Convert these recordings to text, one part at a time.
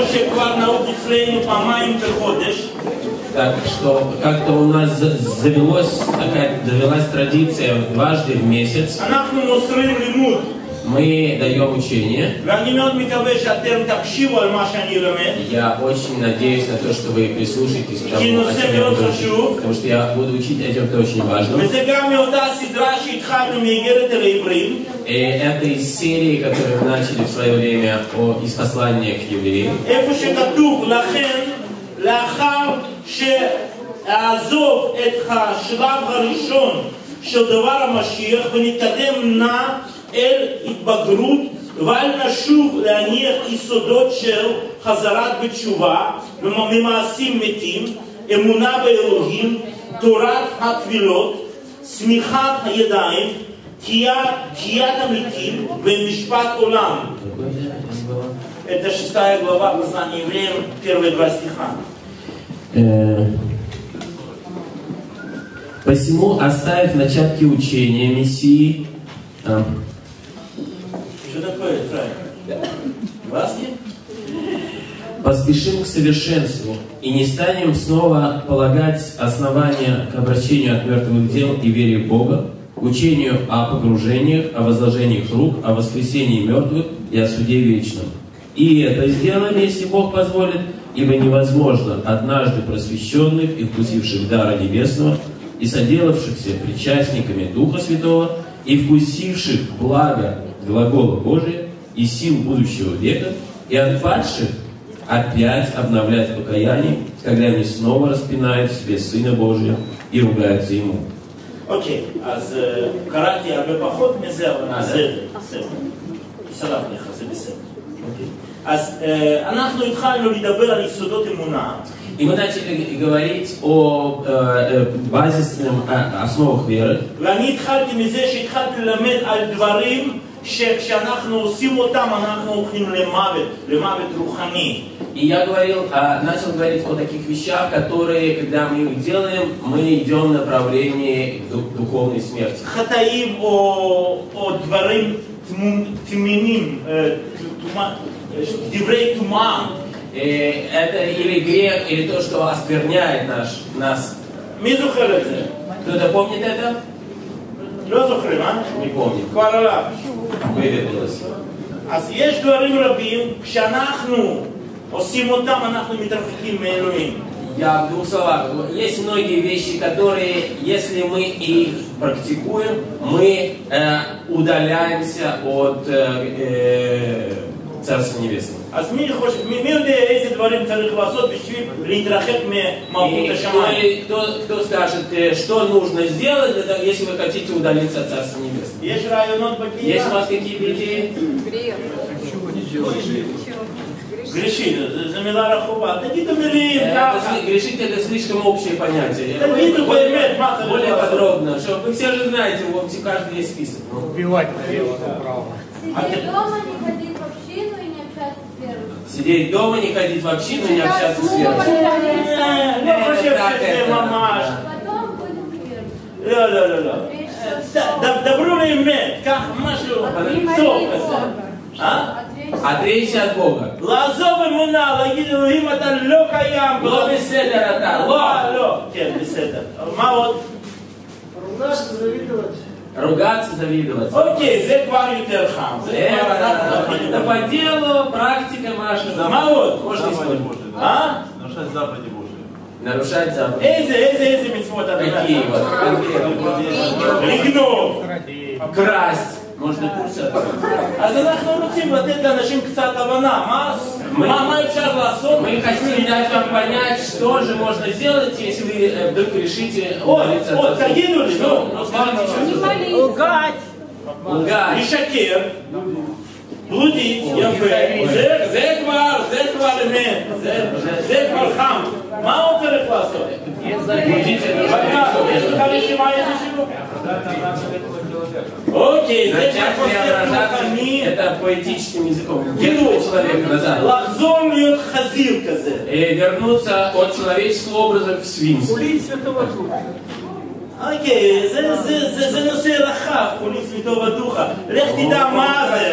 Моше כבר נהוג אצלנו פעמיים בחודש. Так что как-то у нас завелась традиция дважды в месяц. Мы даем учение. Я очень надеюсь на то, что вы прислушаетесь к тому, о чем я буду учить, потому что я буду учить о чем-то очень важном. И это из серии, которую мы начали в свое время из послания к евреям. שעזוב את השלב הראשון של דבר המשיח ונתקדם נא אל התבגרות ואל נשוב להניח יסודות של חזרת בתשובה ממעשים מתים, אמונה באלוהים, תורת התפילות, סמיכת הידיים, תקיעת המתים ומשפט עולם. Это 6 глава послания евреям, первые 2 стиха. Посему, оставив начатки учения Мессии... Что такое, поспешим к совершенству и не станем снова полагать основания к обращению от мертвых дел и вере в Бога, учению о погружениях, о возложениях рук, о воскресении мертвых и о суде вечном. И это сделаем, если Бог позволит, ибо невозможно однажды просвещенных и вкусивших дара небесного, и соделавшихся причастниками Духа Святого, и вкусивших блага глагола Божия и сил будущего века, и отпадших опять обновлять покаяние, когда они снова распинают в себе Сына Божия и ругаются Ему. Окей, а с карати абепахот мезелана, салат леха, забесед. אז אנחנו התחלנו לדבר על יסודות אמונה. И мы начали говорить о базисных основах веры. ואני התחלתי מזה שהתחלתי ללמד על דברים שכשאנחנו עושים אותם אנחנו הולכים למוות, למוות רוחני. И я начал говорить о таких вещах, которые, когда мы их делаем, мы идем в направлении духовной смерти. חטאים או דברים תמימים. Это или грех, или то, что оскверняет нас. Кто-то помнит это? Не помнит. Вывернулось. Я в 2 словах. Есть многие вещи, которые, если мы их практикуем, мы удаляемся от... Царство Небесное. И кто скажет, что нужно сделать, если вы хотите удалиться от Царства Небесного? Есть у вас какие-то идеи? Ничего не делать. Грешить. Грешить это слишком общее понятие. Более подробно. Вы все же знаете, у каждого есть список. Убивать налево, направо. Сидеть дома, не ходить в общину и не общаться с верой. Потом будем верить. Отречься от Бога. Ругаться, завидовать. Окей, это по делу, практика ваша. Замолот. Можно использовать. Нарушать заповеди Божьи. Нарушать заповеди. Какие вот? Конкретно. Красть. Можно курсы открыть. А за нас нарушим вот это нашим кцатавана. Мы хотим дать вам понять, что же можно сделать, если вы вдруг решите удалиться от Царства. Лгать. Лгать. Ишакер. Блудить. Зеквар. Зеквар хам. Мало церекласов. Блудить. Окей, это поэтическим языком. Лазом льет хазилка. И вернуться от человеческого образа в свинство. Кулить Святого Духа. Окей, это носей рахав, кулить Святого Духа. Лех ти дамазе.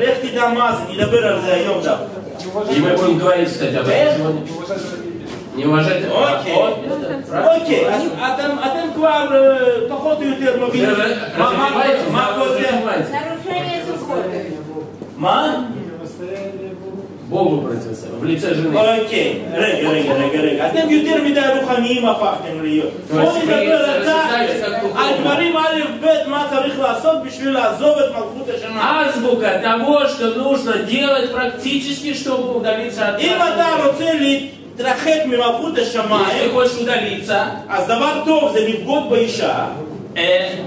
Лех ти дамазе, не добер арзе айом дав. И мы будем говорить, кстати, об этом сегодня. Не уважать это. Окей. Адам квар, поход и утер, но видите. Нарушение субботы. Богу противостояние. В лице жены. Окей. Рега. Адам ютер мидай руханиим афахтем льет. Он не добрал так. Адварим алиф бет ма царих ласот бишвил лазов эт малхут ашем. Азбука того, что нужно делать практически, чтобы удалиться от. Им Адам уцелит. Если хочешь удалиться,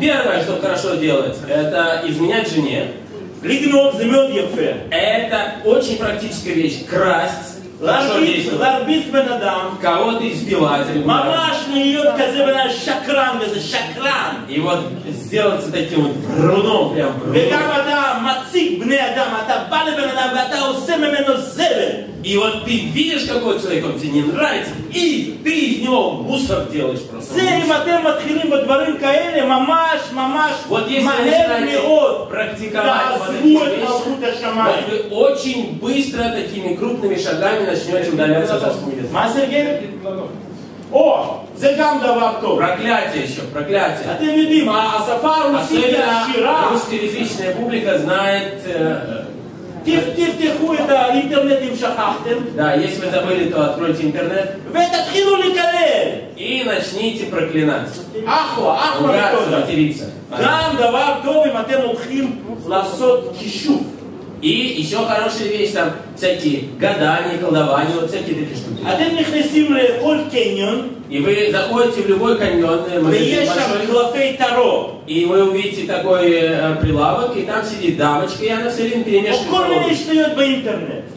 первое, что хорошо делать, это изменять жене. Это очень практическая вещь. Красть. Кого-то избивать. И вот сделаться таким вот вруном, прям вруном. И вот ты видишь, какой человек, он тебе не нравится, и ты из него мусор делаешь просто. Вот если начинаете практиковать вот эти вещи, вы очень быстро такими крупными шагами начнете удаляться от Господа. О, проклятие еще, проклятие. Особенно русскоязычная публика знает... תפתחו את האינטרנט אם שכחתם. Да, если вы забыли, то откройте интернет. ותתחילו לקלל. И начните проклинать. אחו, ругаться, материться. גם דבר טוב אם אתם הולכים לעשות קישוב. И еще хорошая вещь, там всякие гадания, колдования, вот всякие такие штуки. אתם נכנסים לכל קניון. И вы заходите в любой каньон, и вы увидите такой прилавок, и там сидит дамочка, и она все время перемешивает.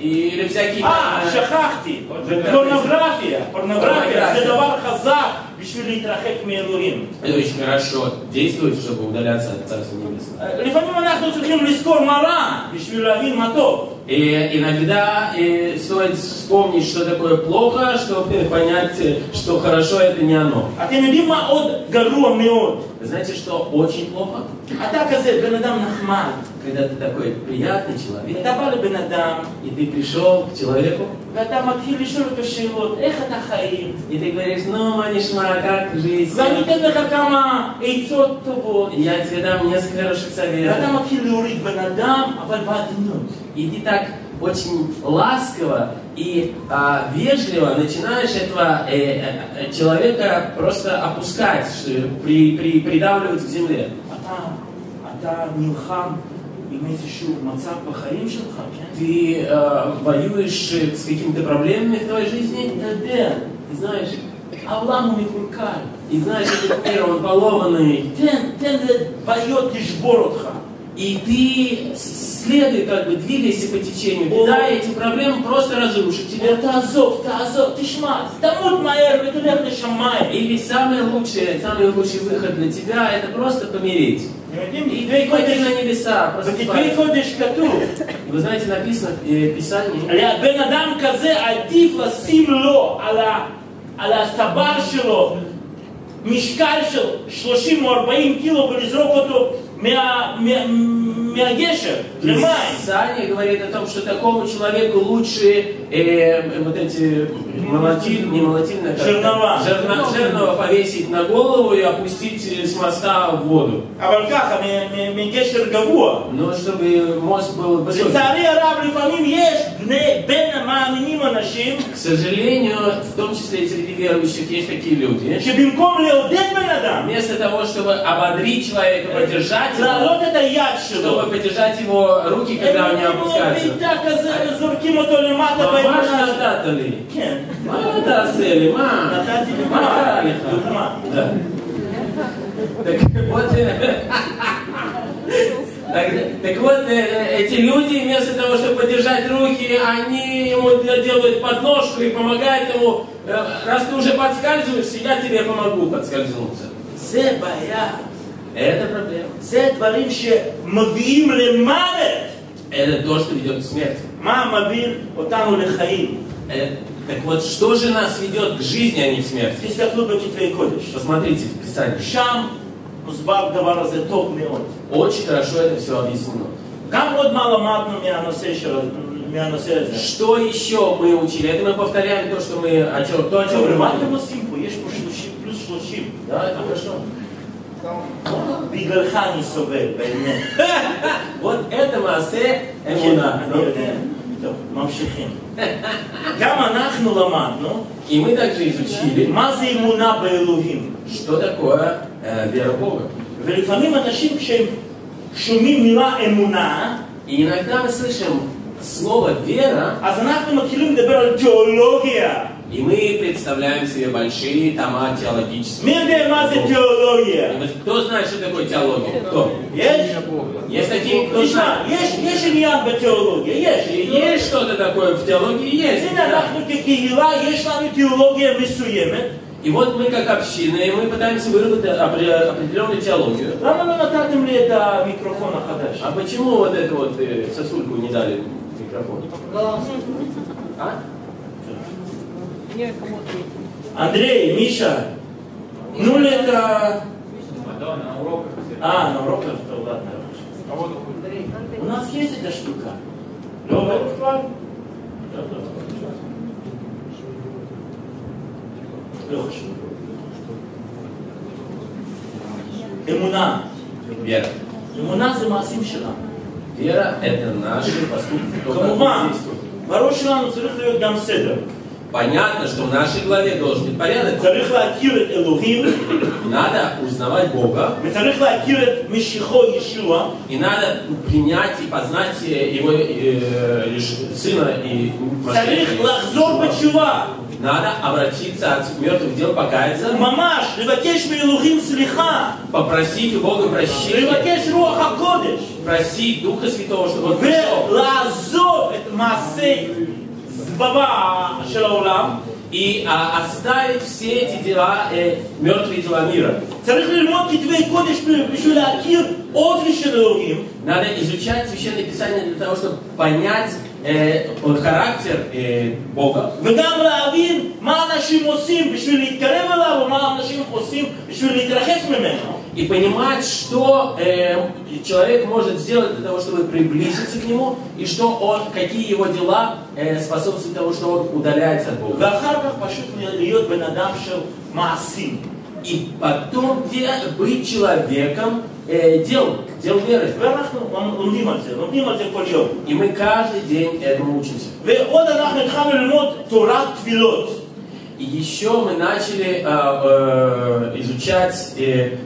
Или всякие... шахахти! Порнография! Порнография! Задавал хазак! Это очень хорошо действует, чтобы удаляться от Царства Небесного. И иногда стоит вспомнить, что такое плохо, чтобы понять, что хорошо это не оно. Знаете, что очень плохо? Когда ты такой приятный человек, и ты пришел к человеку, и ты говоришь, ну, Манишма, как жизнь? Я тебе дам несколько хороших советов. И ты так очень ласково и вежливо начинаешь этого человека просто опускать, придавливать к земле. Ты воюешь с какими-то проблемами в твоей жизни? Ты знаешь, Авламу не кулькаль. И знаешь, этот мир, он полованный. И ты следуй, как бы, двигайся по течению. Беда эти проблемы просто разрушит тебя. Это азов, ты шмат. Или самый лучший выход для тебя, это просто помереть. И пойти на небеса, просто вы знаете, написано в Писании. משקל של 30 או 40 קילו ולזרוק אותו מהגשר למים. Саня говорит о том, что такому человеку лучше вот эти не молотильные, жернова повесить на голову и опустить с моста в воду. Но чтобы мост был высокий. К сожалению, в том числе и среди верующих есть такие люди. Вместо того, чтобы ободрить человека, поддержать его, чтобы поддержать его руки, когда у него опускаются. Так вот, эти люди, вместо того, чтобы поддержать руки, они ему делают подножку и помогают ему. Раз ты уже подскальзываешь, я тебе помогу подскользнуться. Это проблема. Это то, что ведет к смерти. Так вот, что же нас ведет к жизни, а не к смерти? Посмотрите в Писании. Очень хорошо это все объяснено. Что еще мы учили? Это мы повторяем то, что мы о чем мы говорили. Да, это хорошо. Вот это маасе эмуна. И мы также изучили, что такое вера в Бога. И иногда мы слышим слово «вера», и мы представляем себе большие тома теологические. Кто знает, что такое теология? Кто? Есть такие, кто знает. Есть что-то такое в теологии? Есть. И вот мы как община, и мы пытаемся выработать определенную теологию. А почему вот эту вот сосульку не дали микрофон? А? Андрей, Миша, ну ли это... Да, на уроках. А, на уроках, то ладно. У нас есть эта штука. Лёва, это план? Лёва, что? Эмуна. Вера. Эмуна за Масим Шила. Вера – это наши поступки. Камува. Барош Шилану царих льёт гам седер. Понятно, что в нашей главе должен быть порядок. Надо узнавать Бога. И надо принять и познать Его Сына и Машеха. Надо обратиться от мертвых дел, покаяться. Попросить у Бога прощения. Просить Духа Святого, чтобы Он пришел. И оставить все эти дела, мертвые дела мира. Надо изучать Священное Писание для того, чтобы понять характер Бога. И понимать, что человек может сделать для того, чтобы приблизиться к нему, и что он, какие его дела способствуют тому, что он удаляется от Бога. И потом быть человеком дел веры. И мы каждый день этому учимся. И еще мы начали изучать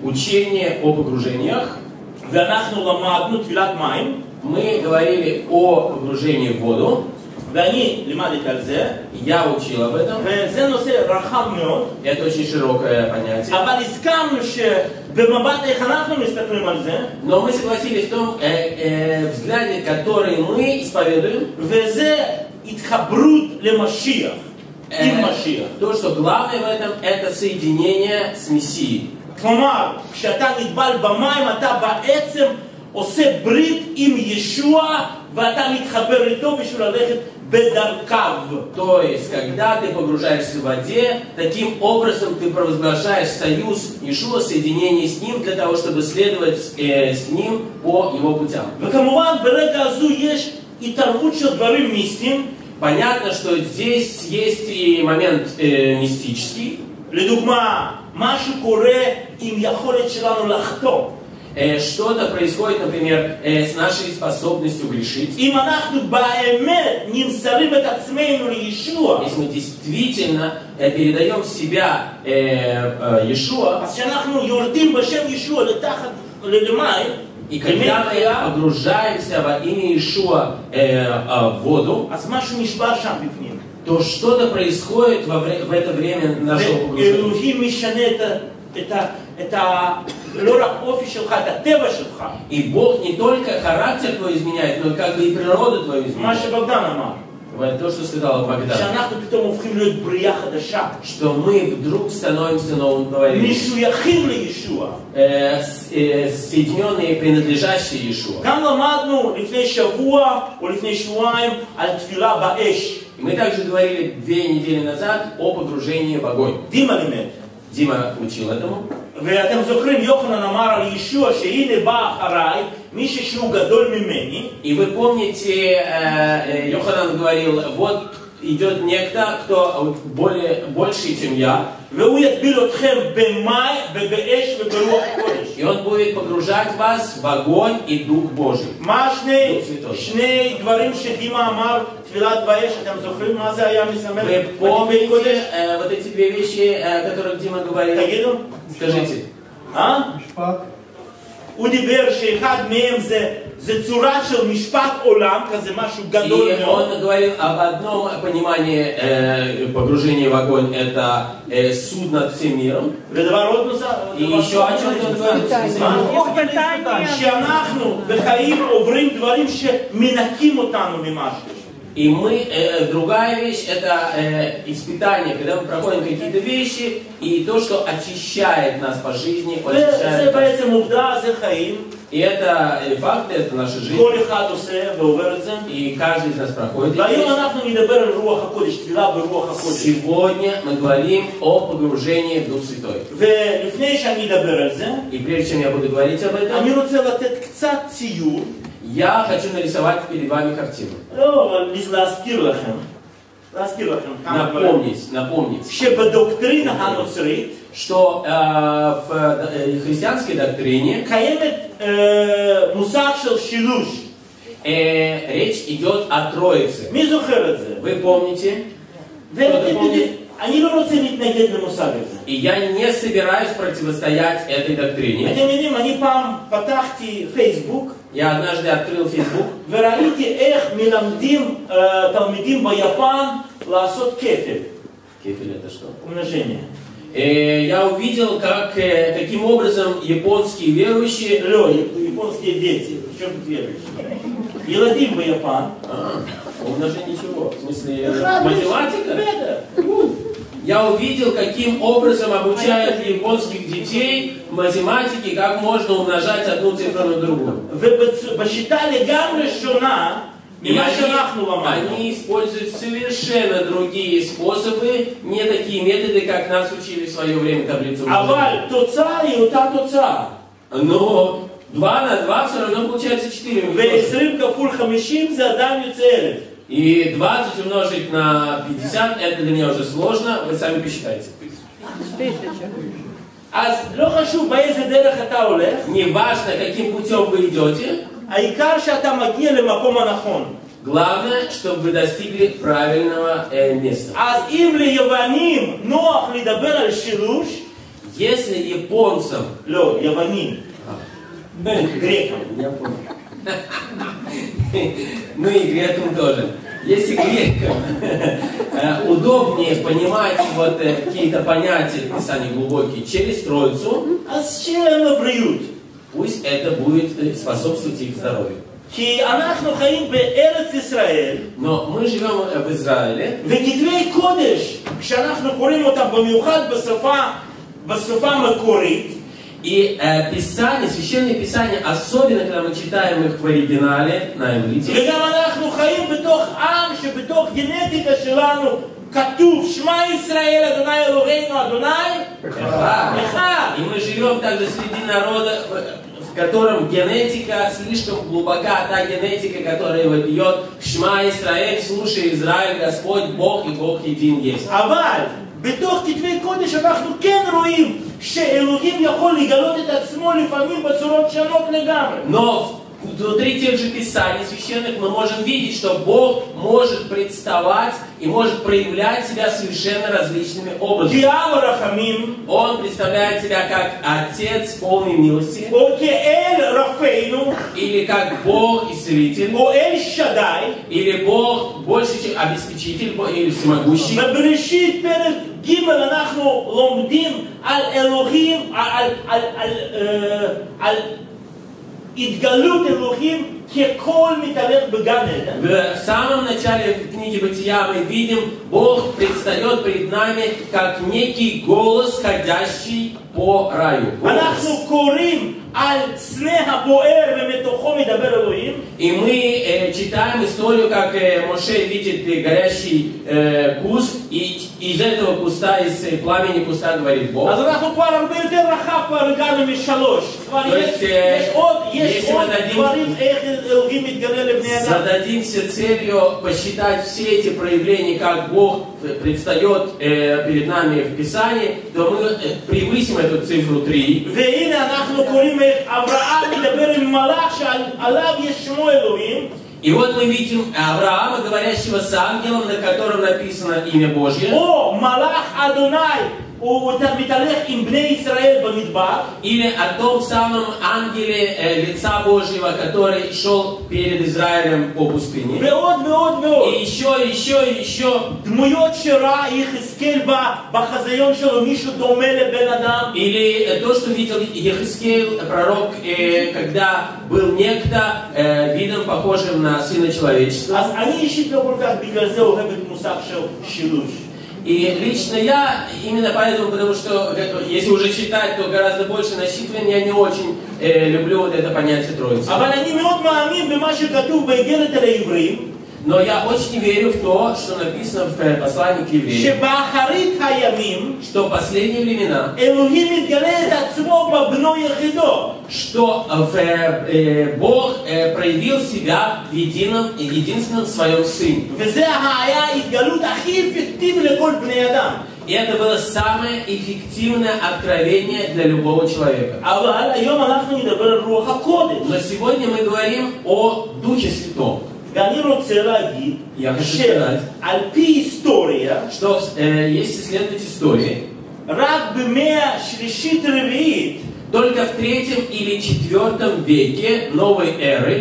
учение о погружениях. Мы говорили о погружении в воду. Я учил об этом. Это очень широкое понятие. Но мы согласились в том взгляде, который мы исповедуем. То, что главное в этом, это соединение с Мессией. То есть, когда ты погружаешься в воде, таким образом ты провозглашаешь союз Иешуа, соединение с Ним, для того, чтобы следовать с Ним по Его путям. Понятно, что здесь есть и момент мистический. Что-то происходит, например, с нашей способностью грешить. Если мы действительно передаем себя Иешуа, и когда мы погружаемся во имя Иешуа в воду, то что-то происходит в это время нашего погружения. И Бог не только характер твой изменяет, но как бы и природу твою изменяет. То, что сказал Богдан, что мы вдруг становимся новым творением, соединенные, принадлежащие Иешуа. Мы также говорили 2 недели назад о погружении в огонь. Дима учил этому. ואתם זוכרים, יוחנן אמר על ישוע, שהנה בא אחריי, מישהו שהוא גדול ממני. И вы помните, Йоханан говорил, вот идет некто, кто больше, чем я. И он будет погружать вас в огонь и Дух Божий. Вы помните вот эти две вещи, о которых Дима говорил? Скажите. И он говорил об одном понимании погружения в огонь, это суд над всем миром. И еще о чем он говорил? И мы, другая вещь, это испытание, когда мы проходим какие-то вещи, и то, что очищает нас по жизни, очищает нас. И это факты, это наша жизнь. И каждый из нас проходит. Сегодня мы говорим о погружении в Дух Святой. И прежде чем я буду говорить об этом, я хочу нарисовать перед вами картину. Напомнить, что в христианской доктрине речь идет о Троице. Вы помните? И я не собираюсь противостоять этой доктрине. Я однажды открыл Facebook. Кефель это что? Умножение. Я увидел, каким образом японские верующие... Японские дети. Причем тут верующие? Еладим бы Япан. Умножение чего? В смысле, математика? Я увидел, каким образом обучают японских детей математике, как можно умножать одну цифру на другую. И они используют совершенно другие способы, не такие методы, как нас учили в свое время таблицу умножения. Но 2 на 2 все равно получается 4. И 20 умножить на 50, это для меня уже сложно, вы сами посчитайте. Не важно, каким путем вы идете, главное, чтобы вы достигли правильного места. Если японцам... Грекам. Я понял. Ну и грекам тоже. Если грекам удобнее понимать вот какие-то понятия в Писании глубокие через Троицу, пусть это будет способствовать их здоровью. Но мы живем в Израиле. И Писание, Священное Писание, особенно когда мы читаем их в оригинале, на иврите. И мы живем также среди народа, в котором генетика слишком глубока, та генетика, которая его бьет. Шма Исраэль, слушай, Израиль, Господь Бог и Бог един есть. בתוך כתבי קודש אנחנו כן רואים שאלוהים יכול לגלות את עצמו לפעמים בצורות שונות לגמרי. Но внутри тех же писаний священных мы можем видеть, что Бог может представать и может проявлять себя совершенно различными образами. Он представляет себя как Отец полный милости, или как Бог Исцелитель, или Бог больше чем обеспечитель или всемогущий. В самом начале книги Бытия мы видим, Бог предстает перед нами как некий голос, ходящий по раю. И мы читаем историю, как Моше видит горящий куст, и из этого куста, из пламени куста говорит Бог. То есть, если мы зададимся целью посчитать все эти проявления, как Бог предстает перед нами в Писании, то мы превысим эту цифру 3. И вот мы видим Авраама, говорящего с ангелом, на котором написано имя Божье. О, Малах Адонай! Или о том самом ангеле лица Божьего, который шел перед Израилем по пустыне. И еще. Или то, что видел Хискель, пророк, когда был некто видом похожим на Сына Человечества. И лично я, именно поэтому, потому что, если уже читать, то гораздо больше насчитываем, я не очень люблю вот это понятие Троицы. Но я очень верю в то, что написано в послании к евреям, что в последние времена что Бог проявил себя в единственном своем Сыне. И это было самое эффективное откровение для любого человека. Но сегодня мы говорим о Духе Святом. Я хочу сказать, что если следовать истории, только в 3 или 4 веке новой эры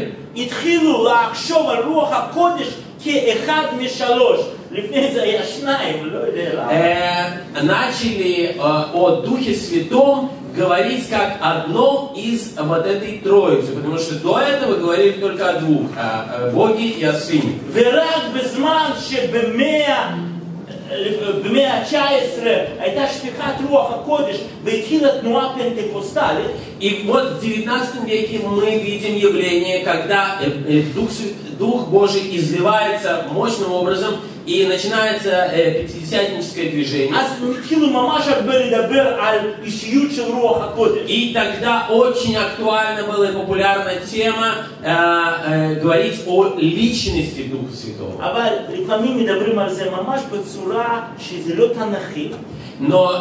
начали о Духе Святом говорить как одно из вот этой троицы, потому что до этого говорили только о двух, о Боге и о Сыне. И вот в 19 веке мы видим явление, когда Дух Божий изливается мощным образом, и начинается пятидесятническое движение. И тогда очень актуальна была и популярна тема говорить о личности Духа Святого. Но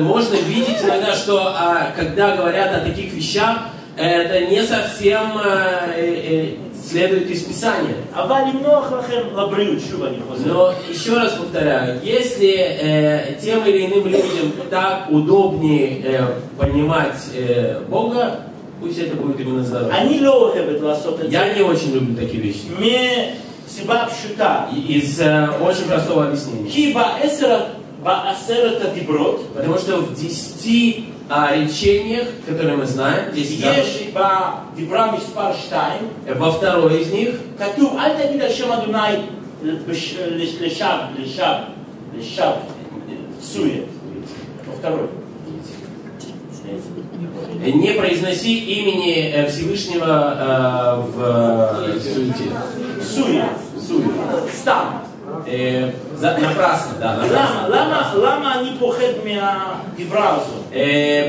можно видеть иногда, что когда говорят о таких вещах, это не совсем следует из Писания. Но еще раз повторяю, если тем или иным людям так удобнее понимать Бога, пусть это будет именно здоровье. Я не очень люблю такие вещи. Из очень простого объяснения. Потому что в 10 речениях, которые мы знаем, 10 во второй из них не произноси имени Всевышнего в суете. Суе. Стам. Напрасно, да.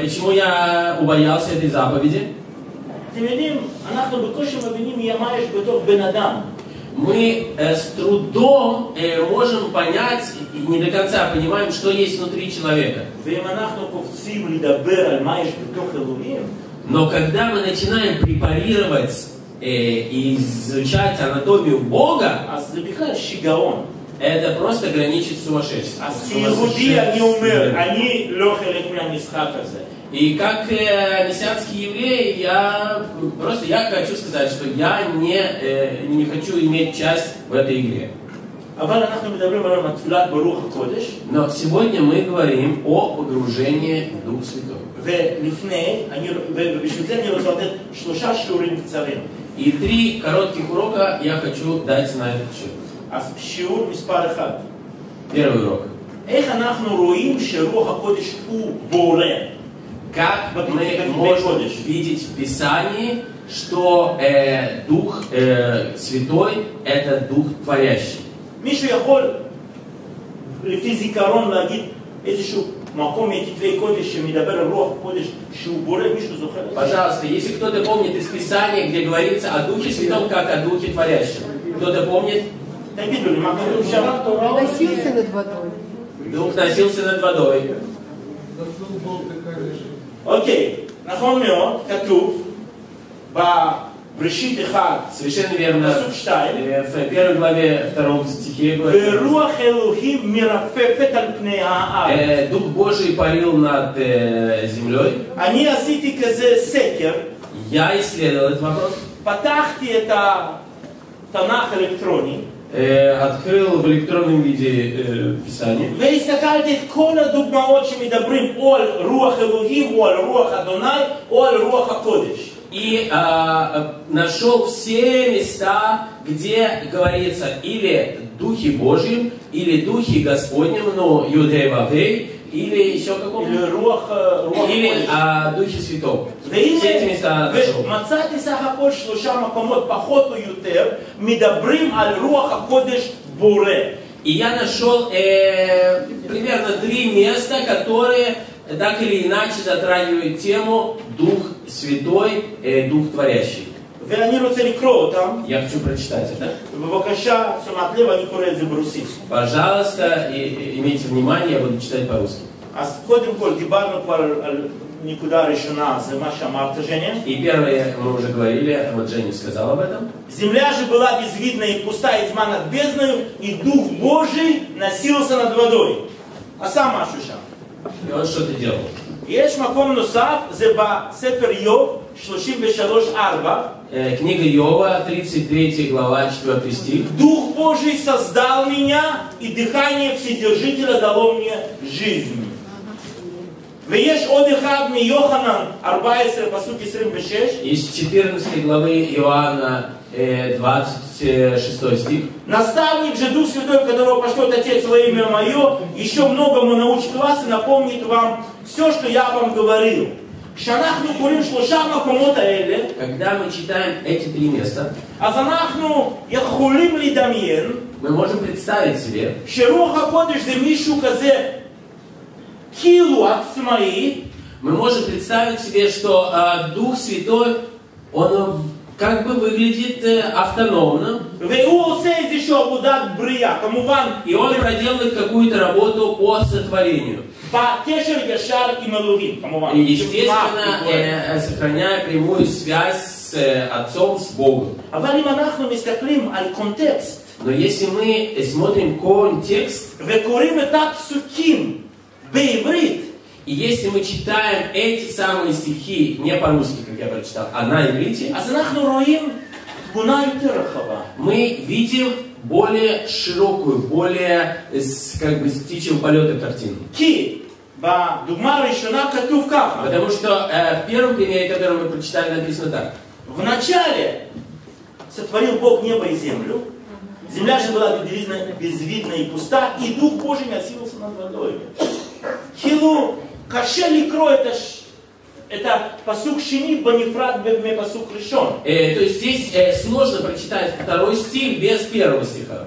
Почему я убоялся этой заповеди? Мы с трудом можем понять, не до конца понимаем, что есть внутри человека. Но когда мы начинаем препарировать и изучать анатомию Бога, это просто граничит с сумасшествием. И как мессианский еврей, я хочу сказать, что я не хочу иметь часть в этой игре. Но сегодня мы говорим о погружении в Дух Святой. И три коротких урока я хочу дать на этот счет. Первый урок. Как мы можем видеть в Писании, что Дух Святой – это Дух Творящий. Пожалуйста, если кто-то помнит из Писания, где говорится о Духе Святом, как о Духе Творящем. Кто-то помнит? Носился над водой. Дух носился над водой. Окей. Нахомнё, Катув, Брешит Эхад. Совершенно верно. В первой главе, втором стихе говорится: Дух Божий парил над землей. Я исследовал этот вопрос. Открыл в электронном виде Писание. И нашел все места, где говорится или Духи Божьим, или Духи Господним, но Юдей Вавей, или еще каком-то, или Духе Святом. Все эти места нашел. И я нашел примерно три места, которые так или иначе затрагивают тему Дух Святой, Дух Творящий. Я хочу прочитать это. Пожалуйста, имейте внимание, я буду читать по-русски. И первое, мы уже говорили, вот Женя сказал об этом. Земля же была безвидна и пуста, и тьма над бездною, и Дух Божий носился над водой. А сам Ашуша. И он что-то делал. Книга Йова, 33 глава, 4 стих. Дух Божий создал меня, и дыхание Вседержителя дало мне жизнь. Из 14 главы Иоанна, 26 стих. Наставник же Дух Святой, которого пошлет Отец во имя Мое, еще многому научит вас и напомнит вам все, что я вам говорил. Когда мы читаем эти три места, мы можем представить себе, что Дух Святой, он как бы выглядит автономно. И он проделает какую-то работу по сотворению. И естественно, сохраняя прямую связь с Отцом, с Богом. Но если мы смотрим контекст, и если мы читаем эти самые стихи не по-русски, как я прочитал, а на иврите, мы видим более широкую, более, как бы, с птичьего полета картину. Потому что в первом примере, который мы прочитали, написано так. Вначале сотворил Бог небо и землю. Земля же была безвидна и пуста, и Дух Божий носился над водой. Хилу кашели кроет это пасук шини банифрат бедме пасук решен. То есть здесь сложно прочитать второй стих без первого стиха.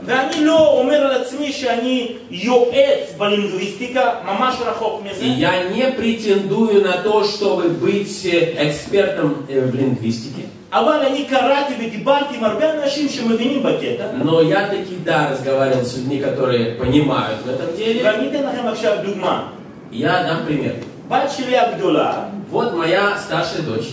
И я не претендую на то, чтобы быть экспертом в лингвистике. Но я таки разговаривал с людьми, которые понимают в этом деле. Я дам пример. Вот моя старшая дочь.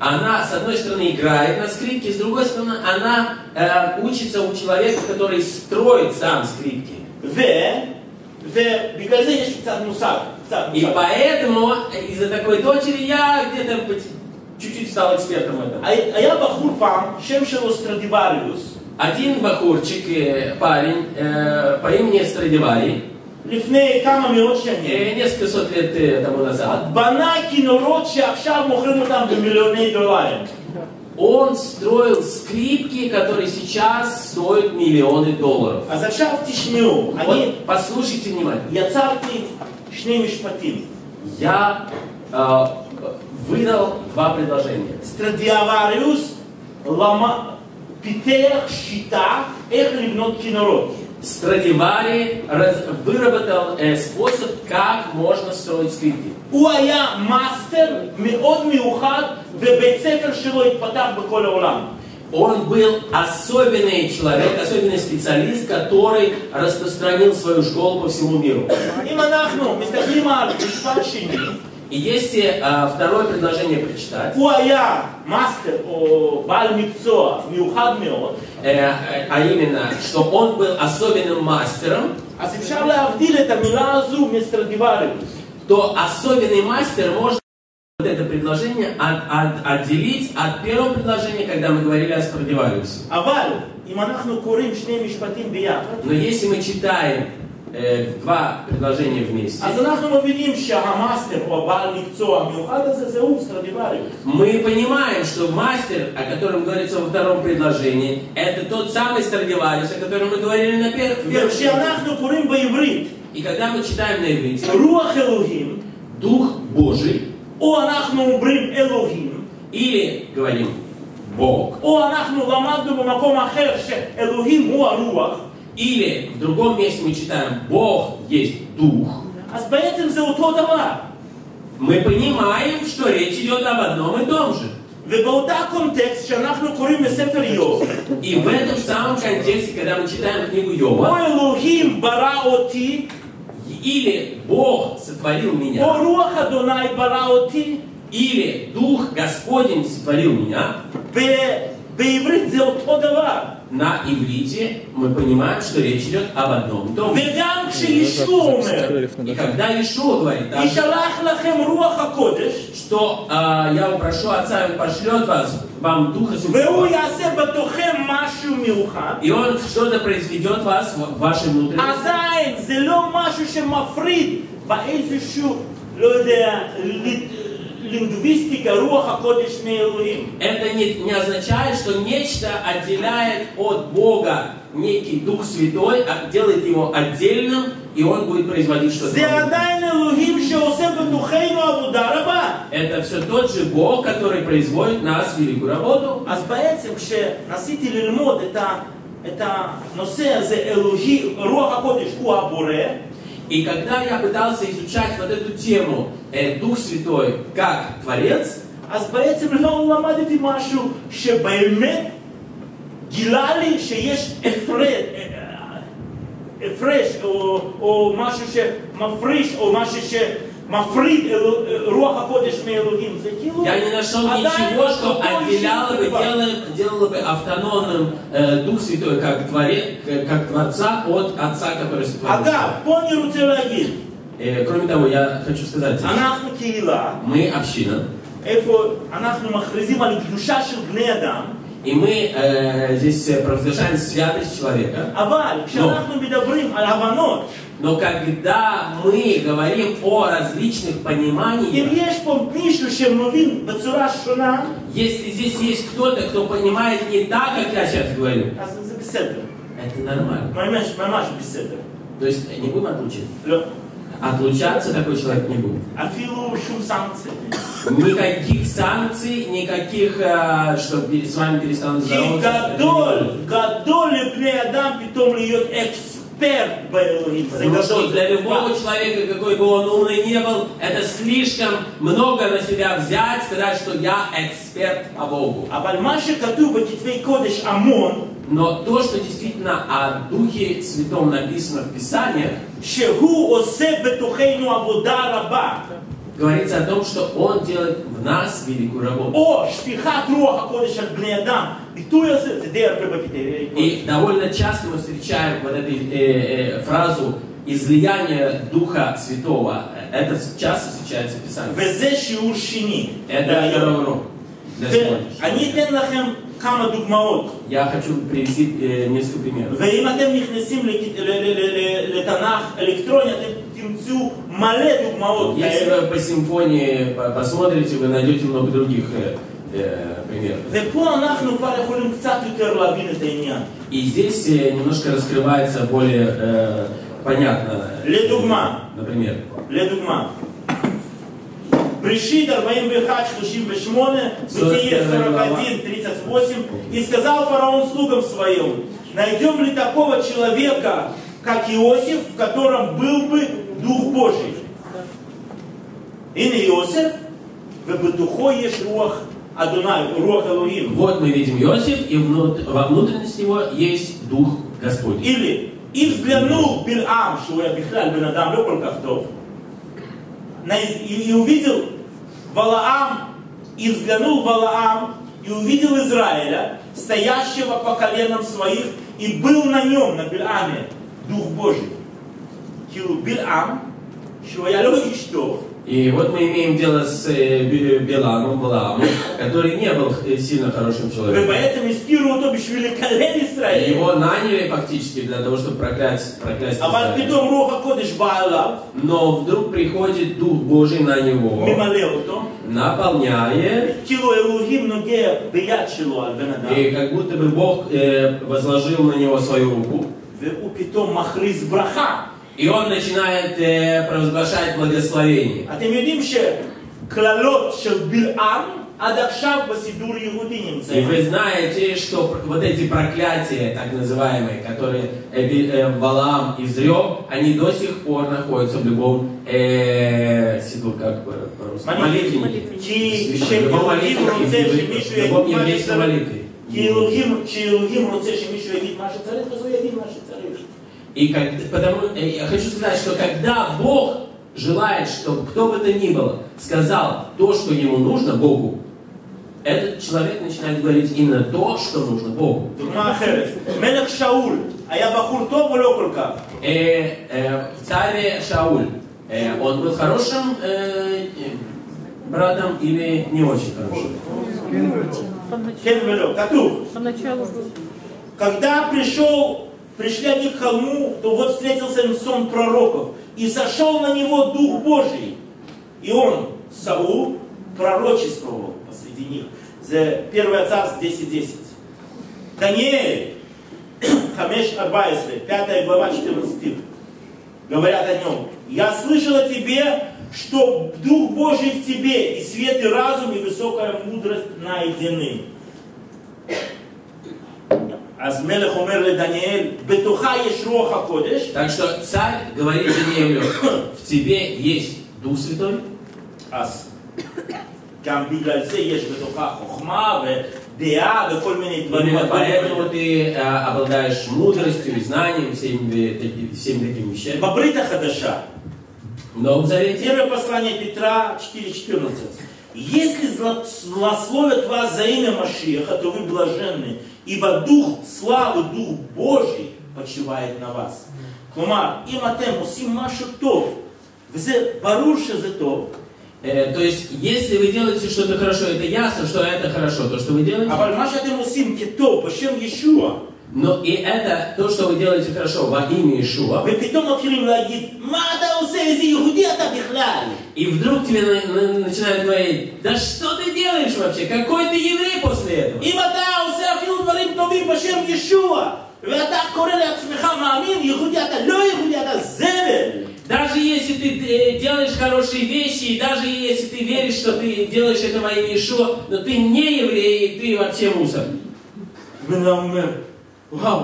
Она, с одной стороны, играет на скрипке, с другой стороны, она учится у человека, который строит сам скрипки. И поэтому из-за такой дочери я где-то чуть-чуть стал экспертом в этом. А я бахур пам, чем шелу Страдивариус. Один бахурчик, парень по имени Страдивари. несколько сот лет тому назад он строил скрипки, которые сейчас стоят миллионы долларов. Вот, послушайте внимательно. Я выдал два предложения. Страдивариус питех щита эх либнот кинород. Страдивари выработал способ, как можно строить скрипки. Он был особенный человек, особенный специалист, который распространил свою школу по всему миру. И если второе предложение прочитать. А именно, что он был особенным мастером. То особенный мастер может вот это предложение отделить от первого предложения, когда мы говорили о Страдивариусе. Но если мы читаем два предложения вместе, мы понимаем, что мастер, о котором говорится во втором предложении, это тот самый Страдивариус, о котором мы говорили на первом. И когда мы читаем на иврите «Дух Божий», или говорим «Бог», или в другом месте мы читаем «Бог есть Дух», мы понимаем, что речь идет об одном и том же. И в этом самом контексте, когда мы читаем книгу Йова, или «Бог сотворил меня», или «Дух Господень сотворил меня», на иврите мы понимаем, что речь идет об одном том. И когда Иешуа говорит, что я упрошу Отца, и пошлет вам Духа Святого, и Он что-то произведет вас в вашей внутренности. Это не означает, что нечто отделяет от Бога некий Дух Святой, делает его отдельным, и он будет производить что-то. Это все тот же Бог, который производит нас великую работу. И когда я пытался изучать вот эту тему «Дух Святой как Творец», я не нашел ничего, что отделяло бы, делало бы автономным Дух Святой как Творца от Отца, который сотворил. Кроме того, я хочу сказать, мы община, и мы здесь провозглашаем святость человека. Но когда мы говорим о различных пониманиях, если здесь есть кто-то, кто понимает не так, как я сейчас говорю, это нормально. То есть не будем отлучать. Отлучаться такой человек не будет. Никаких санкций, никаких, что с вами перестанут здороваться. Потому что для любого человека, какой бы он умный ни был, это слишком много на себя взять, сказать, что я эксперт по Богу. Но то, что действительно о Духе Святом написано в Писаниях, говорится о том, что Он делает в нас великую работу. И довольно часто мы встречаем вот эту фразу «излияние Духа Святого». Это часто встречается в Писании. Это второй урок. Я хочу привести несколько примеров. Если вы по симфонии посмотрите, вы найдете много других примеров. И здесь немножко раскрывается более понятно. Например. Брешит 41, 38, Бытие 41, 38. И сказал фараон слугам своим: найдем ли такого человека, как Иосиф, в котором был бы Дух Божий? И не Иосиф, в бытухо есть рух Адунай, рух Элоим. Вот мы видим Иосиф, и во внутренности его есть Дух Господень. Или и взглянул Бирам, что я бихляль бенадам лёпал кавтов. И увидел Валаам, и взглянул Валаам, и увидел Израиля, стоящего по коленам своих, и был на нем, на Бираме, Дух Божий. Бирам, Шуаялю и Штов. И вот мы имеем дело с Валаамом, который не был сильно хорошим человеком. Его наняли фактически для того, чтобы проклясть Израиль. Но вдруг приходит Дух Божий на него, наполняет, и как будто бы Бог возложил на него свою руку. И он начинает провозглашать благословение. И вы знаете, что вот эти проклятия, так называемые, которые Валаам изрек, они до сих пор находятся в любом еврейском молитве. Я хочу сказать, что когда Бог желает, чтобы кто бы то ни было сказал то, что ему нужно Богу, этот человек начинает говорить именно то, что нужно Богу. Царь Шауль, он был хорошим братом или не очень хорошим? Поначалу. Когда пришли они к холму, то вот встретился им сон пророков, и сошел на него Дух Божий, и он, Саул, пророчествовал посреди них. 1 Царств 10:10. Даниил, Хамеш Арбайсле, 5 глава 14. Говорят о нем: я слышал о тебе, что Дух Божий в тебе, и свет, и разум, и высокая мудрость найдены. Так что царь говорит Даниилу: в тебе есть Дух Святой. Именно поэтому ты обладаешь мудростью и знанием, всеми такими вещами. Но в Завете. Первое послание Петра 4:14. Если злословят вас за имя Машиаха, то вы блаженны, ибо Дух славы, Дух Божий почивает на вас. То есть, если вы делаете что-то хорошо, это ясно, что это хорошо, то, что вы делаете. Но и это то, что вы делаете хорошо во имя Иешуа. И вдруг тебе начинают говорить: да что ты делаешь вообще? Какой ты еврей после этого? Даже если ты делаешь хорошие вещи, и даже если ты веришь, что ты делаешь это во имя Иешуа, но ты не еврей, и ты вообще мусор. Вау,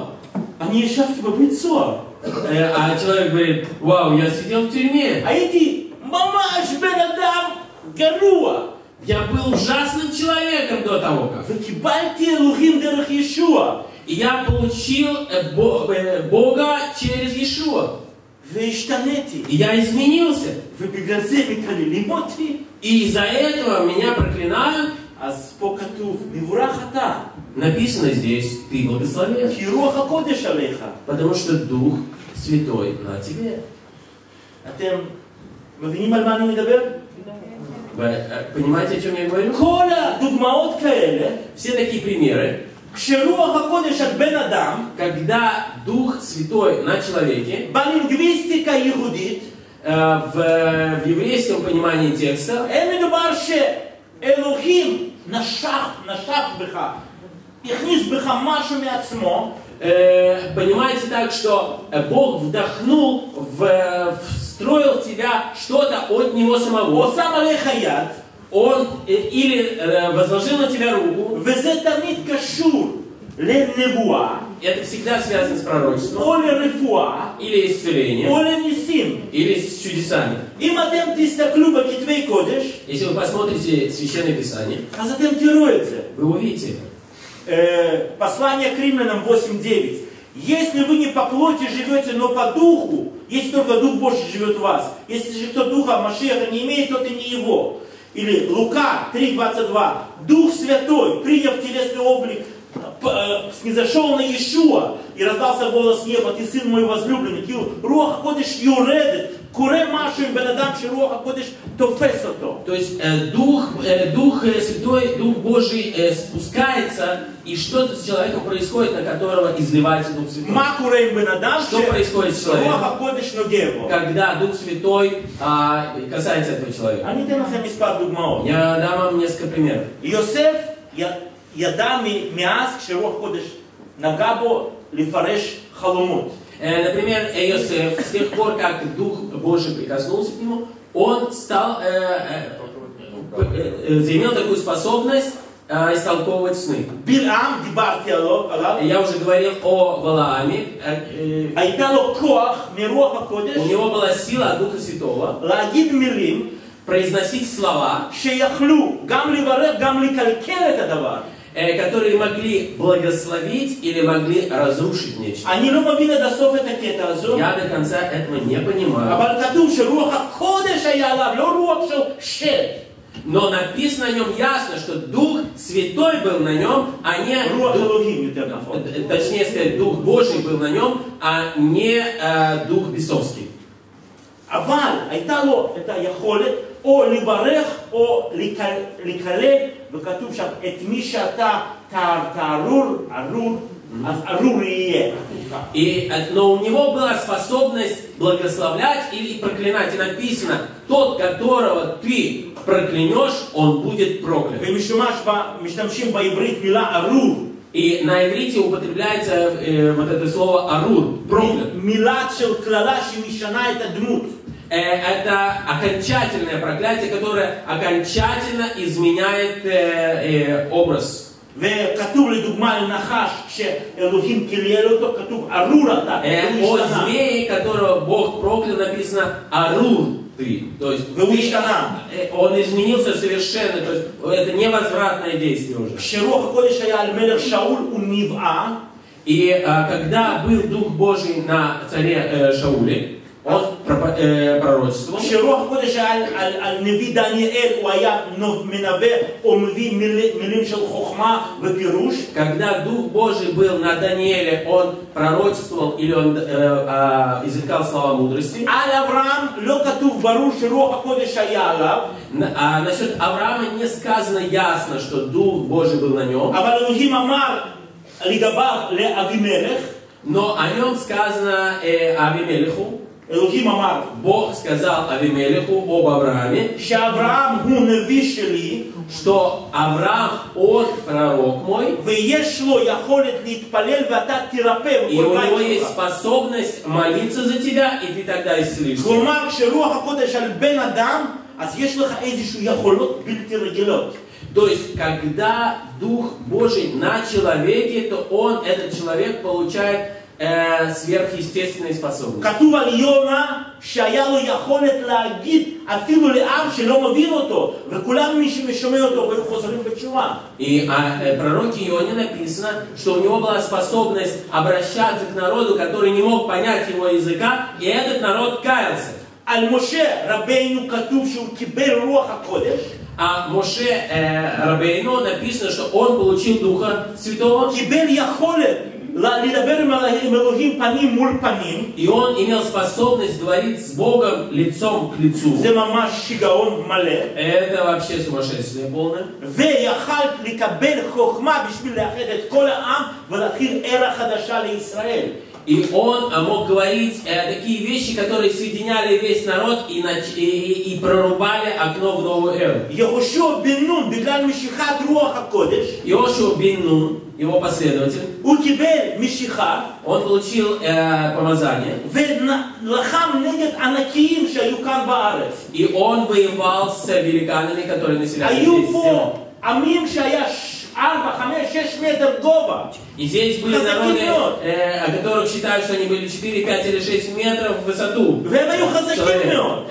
они еще в тебя лицо. А человек говорит: вау, я сидел в тюрьме. А эти мамаш бенадам гаруа. Я был ужасным человеком до того, как. И я получил Бога через Иешуа. И я изменился. И из-за этого меня проклинают. Написано здесь: ты благословен, потому что Дух Святой на тебе. Понимаете, о чем я говорю? Все такие примеры. Когда Дух Святой на человеке, в еврейском понимании текста, понимаете так, что Бог вдохнул, встроил в тебя что-то от Него самого. Он или возложил на тебя руку. Это всегда связано с пророчеством. Или исцелением. Или с чудесами. Если вы посмотрите Священное Писание, вы увидите. Послание к Римлянам 8:9. Если вы не по плоти живете, но по духу, если только Дух Божий живет в вас, если же кто Духа Машеха не имеет, тот и не его. Или Лука 3:22. Дух Святой, приняв телесный облик, снизошел на Иешуа, и раздался голос неба: «Ты сын мой возлюбленный». Руах ходишь и уредит. То есть Дух Святой, Дух Божий спускается, и что-то с человеком происходит, на которого изливается Дух Святой. Что происходит с человеком, когда Дух Святой касается этого человека? Я дам вам несколько примеров. Иосиф ידע מאז כשרוח הקודש נגע בו לפרש חלומות. Например, Иосиф, с тех пор, как Дух Божий прикоснулся к нему, он стал, заимел такую способность истолковывать сны. Я уже говорил о Валааме. У него была сила от Духа Святого произносить слова, которые могли благословить или могли разрушить нечто. Я до конца этого не понимаю. Но написано о нем ясно, что Дух Святой был на нем, а не Дух, точнее сказать, Дух Божий был на нем, а не Дух бесовский. או לברך או לקלל, וכתוב שם את מי שאתה תערור, ארור, אז ארור יהיה. Но у него была способность благословлять или проклинать. И написано: тот, которого ты проклянешь, он будет проклят. И на иврите употребляется вот это слово арур, проклят. Это окончательное проклятие, которое окончательно изменяет образ. О змее, которого Бог проклял, написано «арур». То есть он изменился совершенно, то есть это невозвратное действие уже. И когда был Дух Божий на царе Шауле, он пророчествовал. Когда Дух Божий был на Данииле, он пророчествовал или он извлекал слова мудрости. А насчет Авраама не сказано ясно, что Дух Божий был на нем. Но о нем сказано Авимелеху. Бог сказал Авимелеху об Аврааме, что Авраам, он пророк мой, и у него есть способность молиться за тебя, и ты тогда исцелишься. То есть, когда Дух Божий на человеке, то он, этот человек, получает сверхъестественные способности. И о пророке Ионе написано, что у него была способность обращаться к народу, который не мог понять его языка, и этот народ каялся. А Моше Рабейну написано, что он получил Духа Святого. И он имел способность говорить с Богом лицом к лицу. Это вообще сумасшествие полное. И он мог говорить такие вещи, которые соединяли весь народ и прорубали окно в новую эру. Иошуа Бин-Нун, его последователь, он получил помазание. И он воевал с великанами, которые населяли здесь землю. И здесь были народы, о которых считают, что они были 4, 5 или 6 метров в высоту.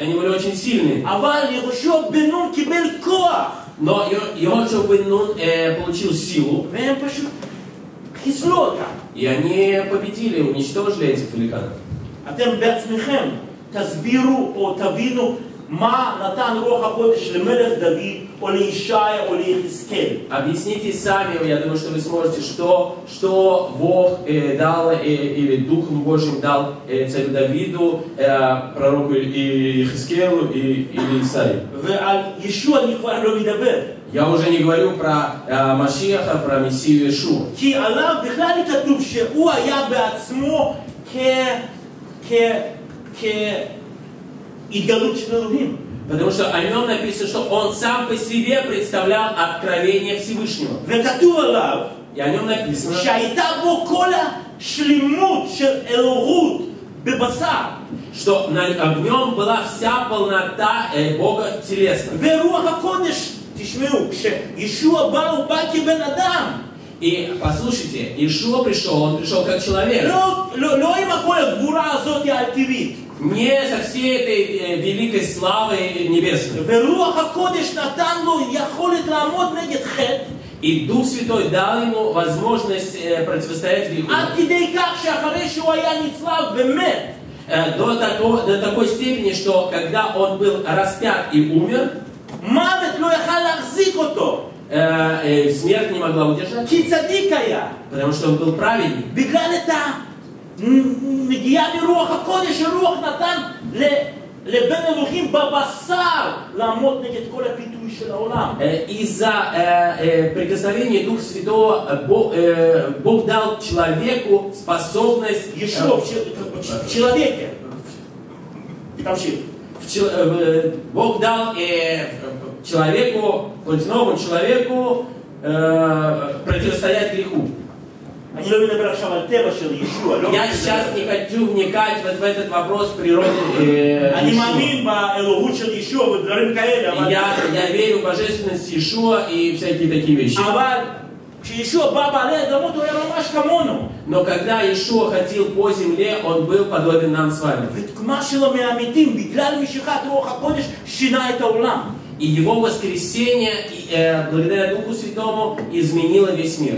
Они были очень сильные. Но Иошуа Бин-Нун получил силу. И они победили, уничтожили этих великанов. Объясните сами, я думаю, что вы сможете, что Бог дал, или Дух Божий дал царю Давиду, пророку Хискелю и Исаии. Я уже не говорю про Машиаха, про Мессию Иешуа. Потому что о нем написано, что он сам по себе представлял откровение Всевышнего. И о нем написано, что в нем была вся полнота Бога телесна. И послушайте, Иешуа пришел, он пришел как человек. Не со всей этой великой славы небесной. И Дух Святой дал ему возможность противостоять греху. До такой степени, что когда он был распят и умер, смерть не могла удержать. Потому что он был праведник. Из-за прикосновения Духа Святого Бог дал человеку способность в человеке. Бог дал человеку, хоть новому человеку, противостоять греху. Я сейчас не хочу вникать в этот вопрос природы Иешуа. Я верю в божественность Иешуа и всякие такие вещи. Но когда Иешуа ходил по земле, он был подобен нам с вами. И его воскресение, благодаря Духу Святому, изменило весь мир.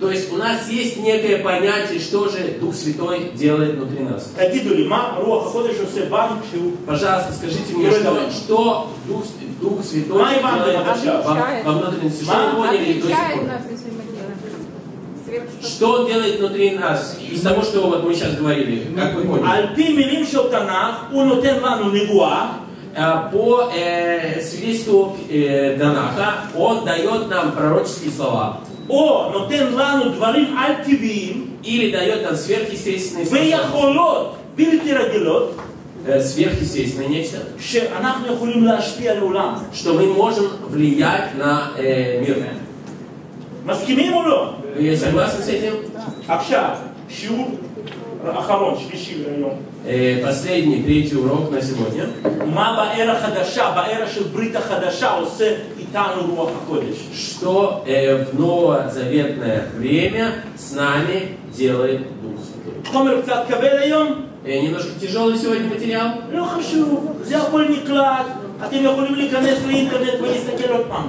То есть у нас есть некое понятие, что же Дух Святой делает внутри нас. Пожалуйста, скажите мне, что Дух Святой делает во внутренности. Что мы поняли до сих пор? Что он делает внутри нас из того, что вот мы сейчас говорили? Как вы поняли? По свидетельству Танаха он дает нам пророческие слова. Или дает нам сверхъестественные слова. Сверхъестественное нечто. Что мы можем влиять на мир. Вы согласны с этим? Последний, третий урок на сегодня. Что в новозаветное время с нами делает Дух Святой? Немножко тяжелый сегодня материал.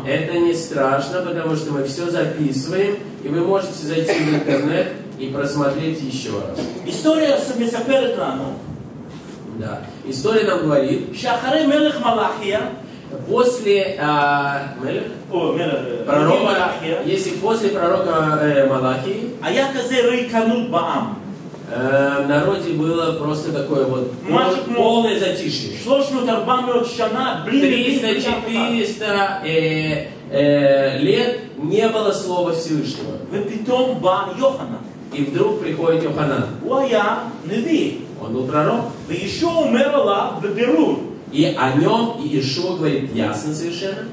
Это не страшно, потому что мы все записываем, и вы можете зайти в интернет и просмотреть еще раз. История нам говорит, после пророка, если после пророка Малахии, в народе было просто такое вот полное затишье. 300-400 лет не было слова Всевышнего. И вдруг приходит Йоханан. Он был пророк. И о нем Иешуа говорит ясно совершенно,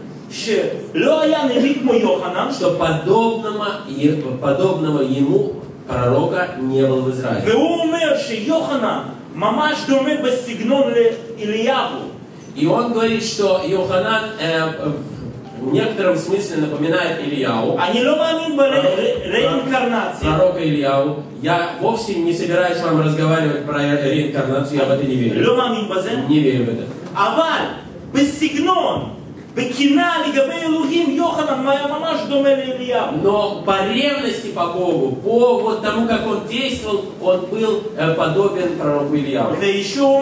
что подобного ему пророка не было в Израиле. И он говорит, что Йоханан в некотором смысле напоминает Илияу, пророка Илияу. Я вовсе не собираюсь с вами разговаривать про реинкарнацию, я в это не верю. Не верю в это. Но по ревности по Богу, по вот тому, как он действовал, он был подобен пророку Илияу. И Иешуа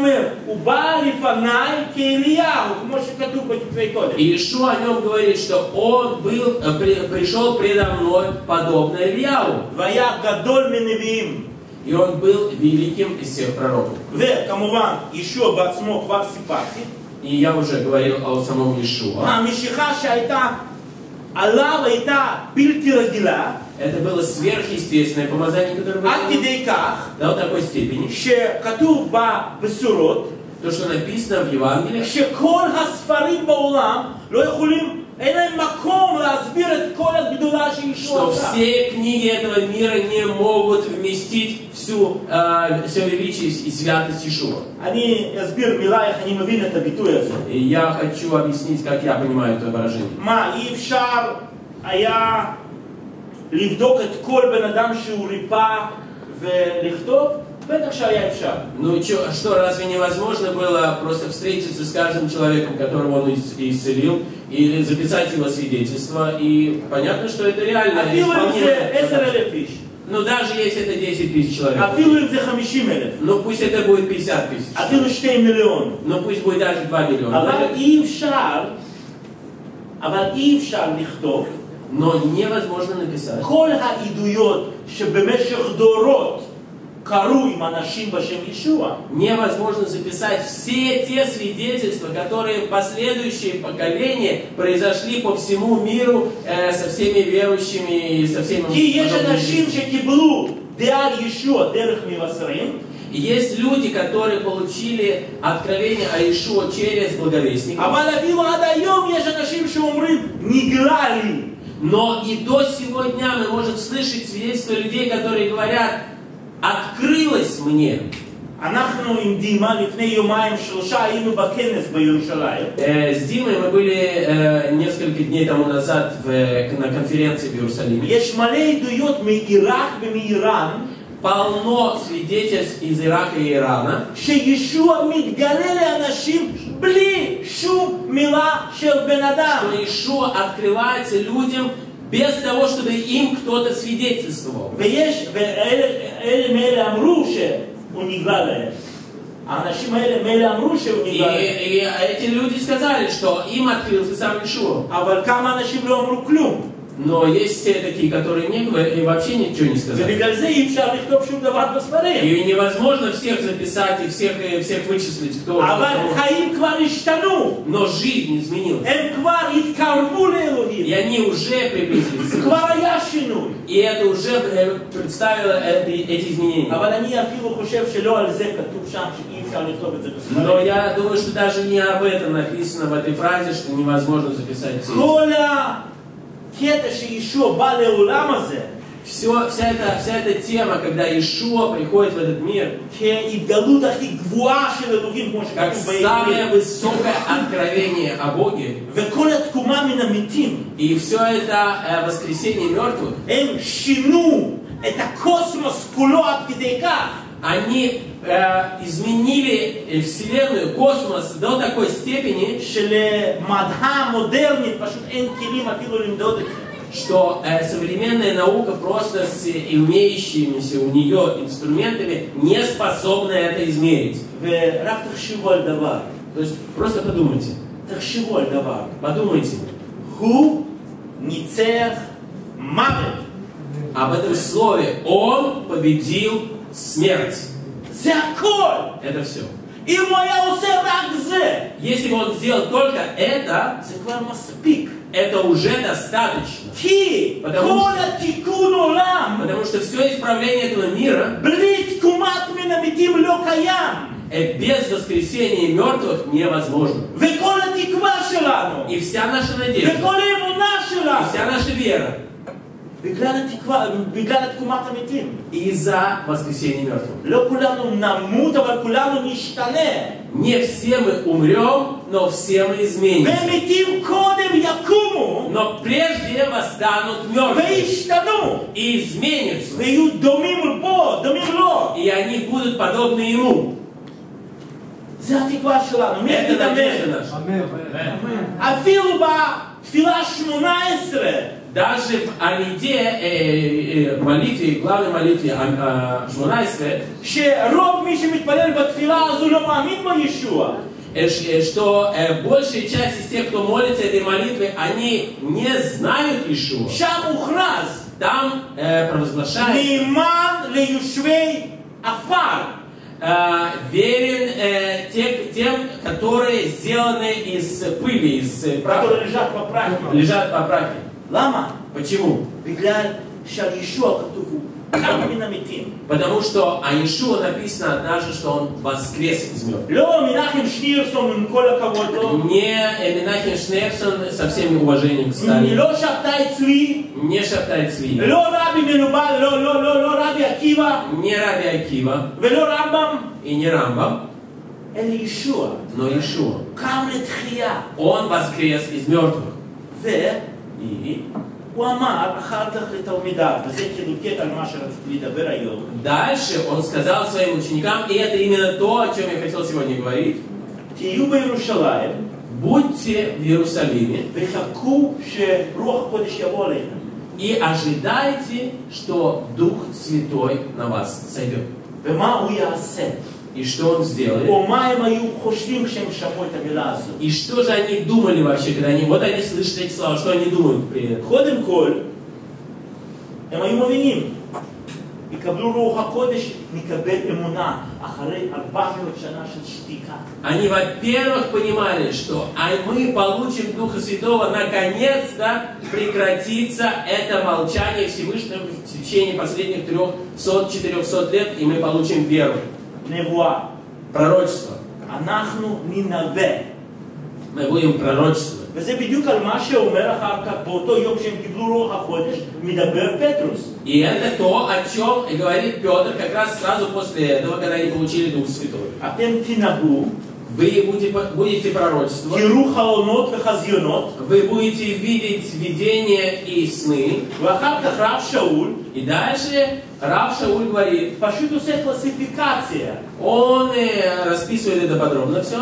о нем говорит, что он был, пришел предо мной подобно Илияу. И он был великим из всех пророков. И я уже говорил о самом Иешуа. Это было сверхъестественное помазание, которое было до такой степени, то, что написано в Евангелии, что все книги этого мира не могут вместить все величие и святость Иешуа. И я хочу объяснить, как я понимаю это выражение. Ну что, разве невозможно было просто встретиться с каждым человеком, которого он исцелил, и записать его свидетельство, и понятно, что это реально. Ну даже если это 10 тысяч человек, ну пусть это будет 50 тысяч, ну пусть будет даже 2 миллиона. Но невозможно написать невозможно записать все те свидетельства, которые в последующие поколения произошли по всему миру со всеми верующими и со всеми. И есть люди, которые получили откровение о Иешуа через благовестника. Но и до сегодня мы можем слышать свидетельства людей, которые говорят: открылось мне. С Димой мы были несколько дней тому назад на конференции в Иерусалиме. Полно свидетельств из Ирака и Ирана, что Иешуа открывается людям без того, чтобы им кто-то свидетельствовал. И эти люди сказали, что им открылся сам Иешуа. Но есть все такие, которые не говорят и вообще ничего не сказали. И невозможно всех записать и всех вычислить, кто. Но жизнь изменилась. И они уже приблизились. И это уже представило эти изменения. Но я думаю, что даже не об этом написано в этой фразе, что невозможно записать все. Вся эта тема, когда Иешуа приходит в этот мир, как самое высокое откровение о Боге, и все это воскресение мертвых, они изменили Вселенную, космос до такой степени, что современная наука просто с имеющимися у нее инструментами не способна это измерить. То есть просто подумайте. תחשבו על דבר, подумайте, הוא ניצח מוות. Об этом слове он победил смерть. За кол! Это все. И моя усердакзе. Если бы он сделал только это, это уже достаточно. Ки, потому что все исправление этого мира без воскресения мертвых невозможно. И вся наша надежда, и вся наша вера из-за воскресения мертвых. Не все мы умрем, но все мы изменимся. Но прежде восстанут мертвые и изменятся. И они будут подобны ему. Это надежда наша. Даже в Амиде, молитве, главной молитве Шмунайской, что большая часть из тех, кто молится этой молитвы, они не знают Иешуа. Там провозглашается. Верен тем, которые сделаны из пыли, из праха. Которые лежат по прахе. Лежат по прахе. Лама? Почему? Потому что о Иешуа написано однажды, что он воскрес из мертвых. Не Менахем Шнерсон со всем уважением к Сталину. Не шаптает цви. Не Рабби Акива. И не Рамбам. Но Иешуа. Он воскрес из мертвых. И дальше он сказал своим ученикам, и это именно то, о чем я хотел сегодня говорить. Будьте в Иерусалиме и ожидайте, что Дух Святой на вас сойдет. И что он сделает? И что же они думали вообще, когда они... Вот они слышат эти слова, что они думают при этом? Они, во-первых, понимали, что мы получим Духа Святого, наконец-то прекратится это молчание Всевышнего в течение последних 300-400 лет, и мы получим веру. Пророчество. Мы будем пророчествовать. И это то, о чем говорит Петр как раз сразу после этого, когда они получили Дух Святой. Вы будете пророчествовать. Вы будете видеть видения и сны. И дальше рав Шауль говорит, он расписывает это подробно все.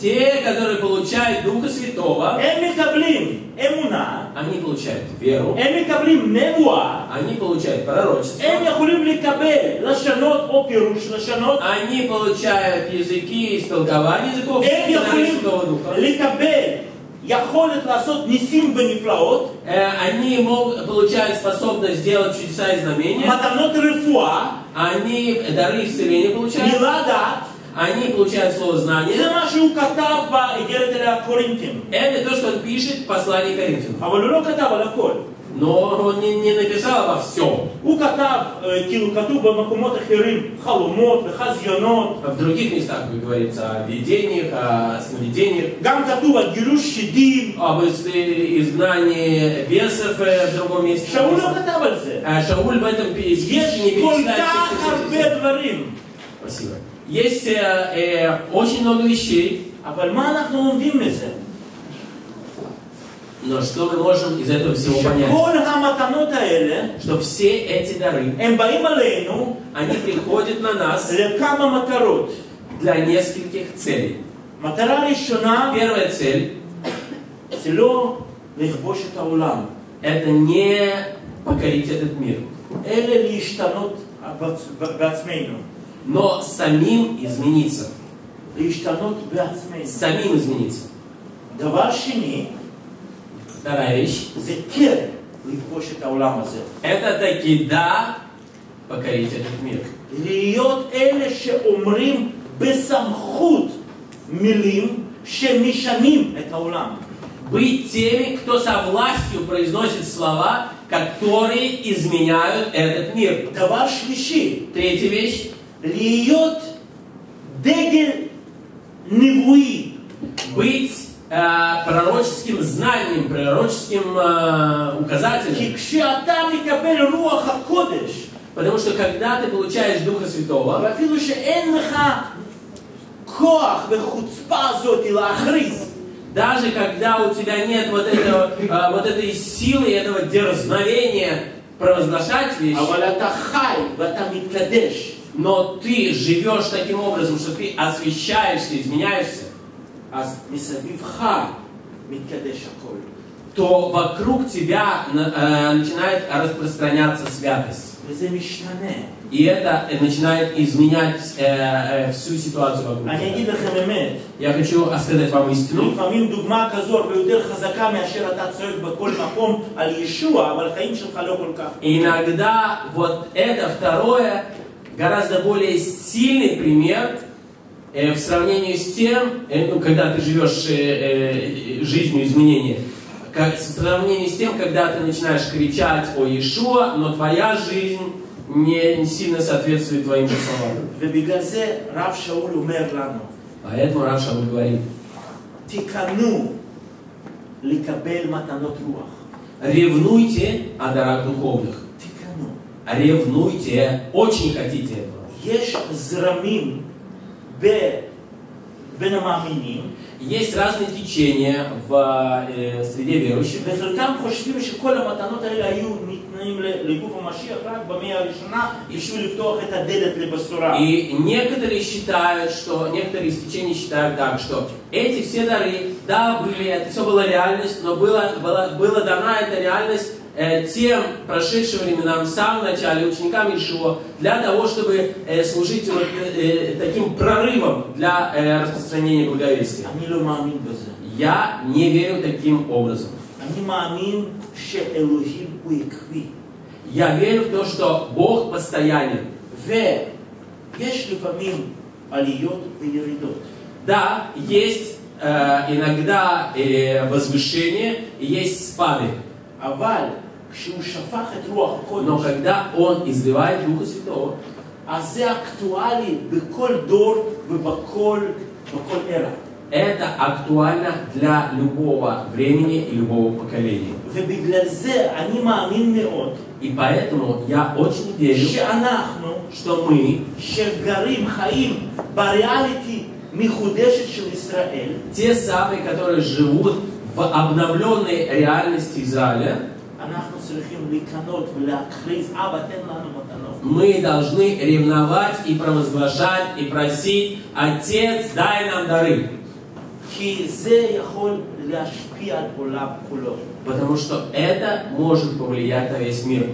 Те, которые получают Духа Святого, они получают веру, они получают пророчество, они получают языки, истолкование языков, Святого Духа. Они получают способность сделать чудеса и знамения. Они дары исцеления получают. Они получают слово знания. Это то, что он пишет в послании Коринфянам. Но он не написал обо всем. В других местах говорится о видениях, о сновидениях, об изгнании бесов в другом месте. Шауль в этом списке не перечисляет. Спасибо. Есть очень много вещей. Но что мы можем из этого всего понять? Что все эти дары, они приходят на нас для нескольких целей. Первая цель – это не покорить этот мир, но самим измениться. самим измениться. Вторая вещь. Это таки да покорить этот мир. Быть теми, кто со властью произносит слова, которые изменяют этот мир. Третья вещь. Быть пророческим знанием, пророческим указателем. Потому что когда ты получаешь Духа Святого, даже когда у тебя нет вот, вот этой силы, этого дерзновения провозглашать вещи, но ты живешь таким образом, что ты освещаешься, изменяешься, то вокруг тебя начинает распространяться святость. И это начинает изменять всю ситуацию вокруг тебя. Я хочу сказать вам истину. Иногда вот это второе гораздо более сильный пример в сравнении с тем, когда ты живешь жизнью изменения, в сравнении с тем, когда ты начинаешь кричать о Иешуа, но твоя жизнь не сильно соответствует твоим же словам. Поэтому Рав Шауль говорит: ревнуйте о дарах духовных. Ревнуйте, очень хотите этого. Есть разные течения в среде верующих. И некоторые течения считают так, что эти все дары, да, были, это все была реальность, но была дана эта реальность тем прошедшим временам, в самом начале, ученикам Иешуа, для того, чтобы служить вот, таким прорывом для распространения благовестия. Я не верю таким образом. Я верю в то, что Бог постоянен. Да, есть иногда возвышение, есть спады. Но когда Он изливает Духа Святого, это актуально для любого времени и любого поколения. И поэтому я очень верю, что мы, те самые, которые живут в обновленной реальности Израиля, мы должны ревновать и провозглашать и просить: Отец, дай нам дары. Потому что это может повлиять на весь мир.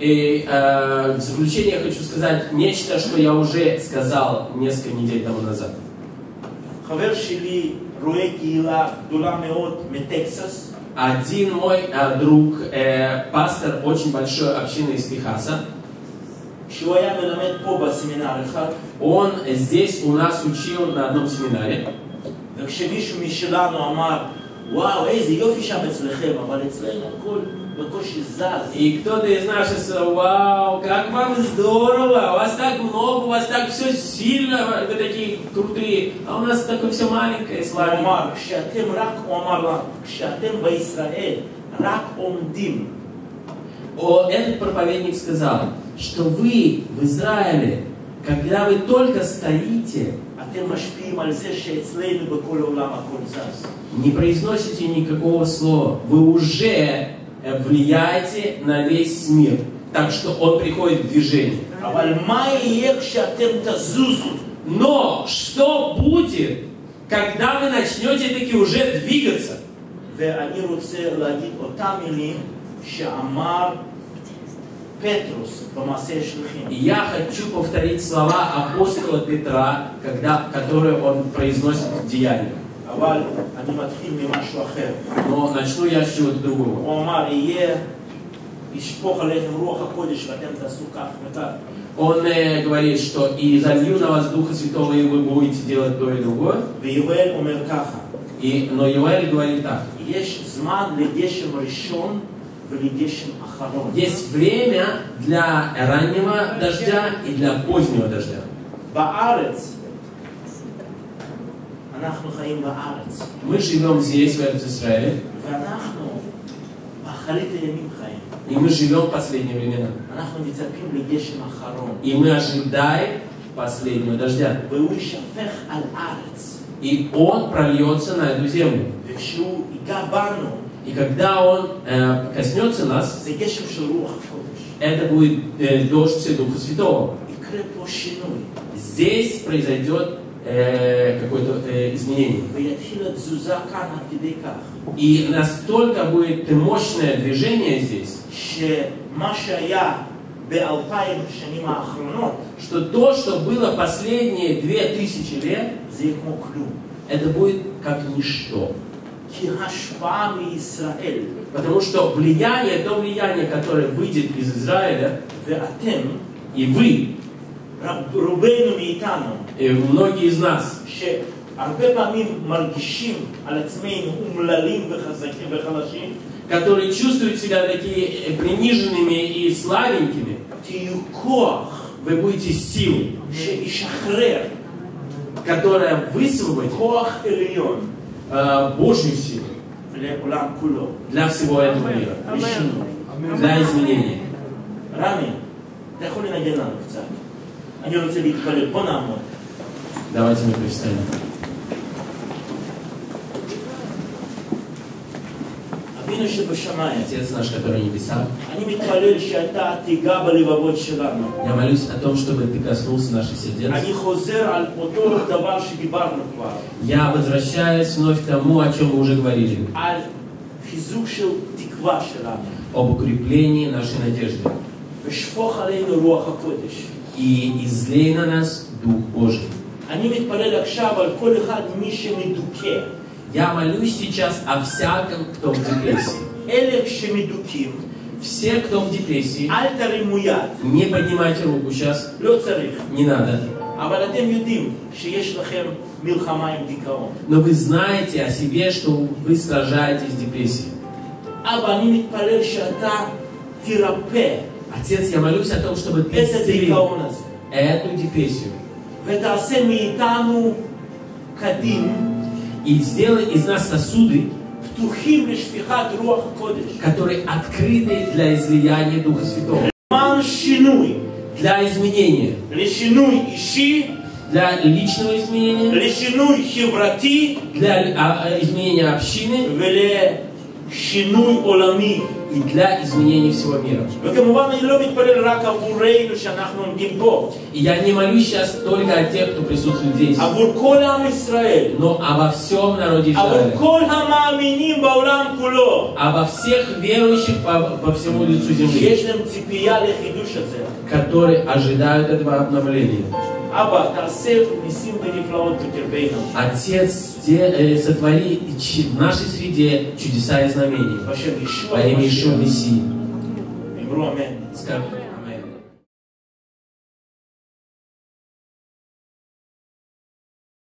И в заключение я хочу сказать нечто, что я уже сказал несколько недель тому назад. Один мой друг, пастор очень большой общины из Техаса, он здесь у нас учил на одном семинаре. И кто-то из наших сказал: вау, как вам здорово, у вас так много, у вас так все сильно, вы такие крутые, а у нас такое все маленькое и слабое. Этот проповедник сказал, что вы в Израиле, когда вы только стоите, не произносите никакого слова, вы уже влияете на весь мир, так что он приходит в движение. Но что будет, когда вы начнете таки уже двигаться? И я хочу повторить слова апостола Петра, которые он произносит в Деяниях. Но начну я с чего-то другого. Он говорит, что «И залью на вас Духа Святого, и вы будете делать то и другое». Но Юэль говорит так. Есть время для раннего дождя и для позднего дождя. Мы живем здесь, в Израиле. И мы живем в последние времена. И мы ожидаем последнего дождя. И он прольется на эту землю. И когда он коснется нас, это будет дождь Духа Святого. Здесь произойдет какое-то изменение. И настолько будет мощное движение здесь, что то, что было последние 2000 лет, это будет как ничто. Потому что влияние, то влияние, которое выйдет из Израиля, и вы, и многие из нас, которые чувствуют себя такие приниженными и слабенькими, вы будете силу, которая высвободит Божью силу для всего этого мира, для изменения. Рами, ты хочешь надеть на нас? Они хотят быть по-настоящему. Давайте мы представим. Отец наш, который в небесах, я молюсь о том, чтобы ты коснулся наших сердец. Я возвращаюсь вновь к тому, о чем мы уже говорили. Об укреплении нашей надежды. И излей на нас Дух Божий. Я молюсь сейчас о всяком, кто в депрессии. Все, кто в депрессии, не поднимайте руку сейчас, не надо. Но вы знаете о себе, что вы сражаетесь с депрессией. Отец, я молюсь о том, чтобы ты исцелил эту депрессию. И сделай из нас сосуды, которые открыты для излияния Духа Святого. Для изменения. Для личного изменения. Для изменения общины. И для изменения всего мира. И я не молюсь сейчас только о тех, кто присутствует здесь, но обо всем народе Израиля, обо всех верующих по всему лицу земли, которые ожидают этого обновления. Отец, сотвори в нашей среде чудеса и знамения. Во имя Иешуа Мессии. Скажи.